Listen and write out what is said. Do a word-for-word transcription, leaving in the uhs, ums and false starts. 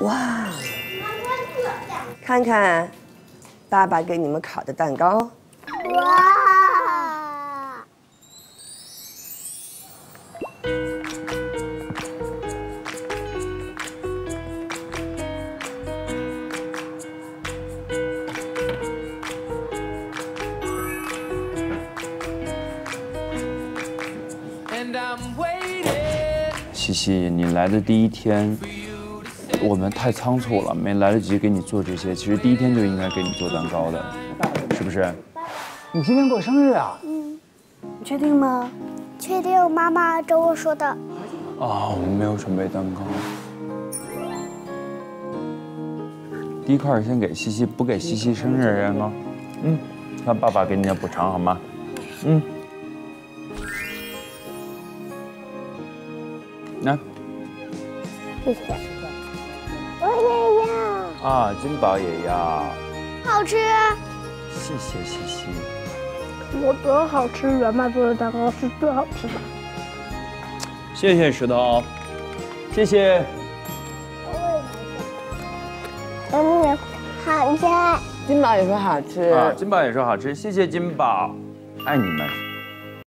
哇！看看爸爸给你们烤的蛋糕。哇！西西，你来的第一天。 我们太仓促了，没来得及给你做这些。其实第一天就应该给你做蛋糕的，是不是？你今天过生日啊？嗯。你确定吗？确定，妈妈跟我说的。啊，我们没有准备蛋糕。第一块先给西西，补给西西生日蛋糕。嗯，让爸爸给你点补偿好吗？嗯。来。谢谢。 我也要啊，金宝也要，好吃。谢谢西西。我觉得好吃，圆妈做的蛋糕是最好吃的。谢谢石头，谢谢。嗯，好吃。金宝也说好吃啊，金宝也说好吃，谢谢金宝，爱你们。